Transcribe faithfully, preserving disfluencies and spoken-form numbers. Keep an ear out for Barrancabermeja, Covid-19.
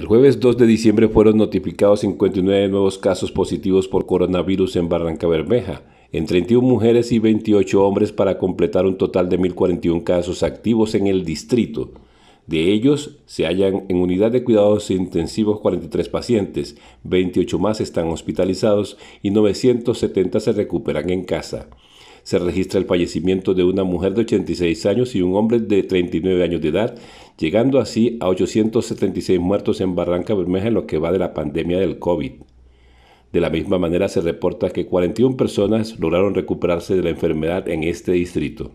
El jueves dos de diciembre fueron notificados cincuenta y nueve nuevos casos positivos por coronavirus en Barrancabermeja, en treinta y una mujeres y veintiocho hombres, para completar un total de mil cuarenta y uno casos activos en el distrito. De ellos, se hallan en unidad de cuidados intensivos cuarenta y tres pacientes, veintiocho más están hospitalizados y novecientos setenta se recuperan en casa. Se registra el fallecimiento de una mujer de ochenta y seis años y un hombre de treinta y nueve años de edad, llegando así a ochocientos setenta y seis muertos en Barrancabermeja en lo que va de la pandemia del COVID. De la misma manera, se reporta que cuarenta y una personas lograron recuperarse de la enfermedad en este distrito.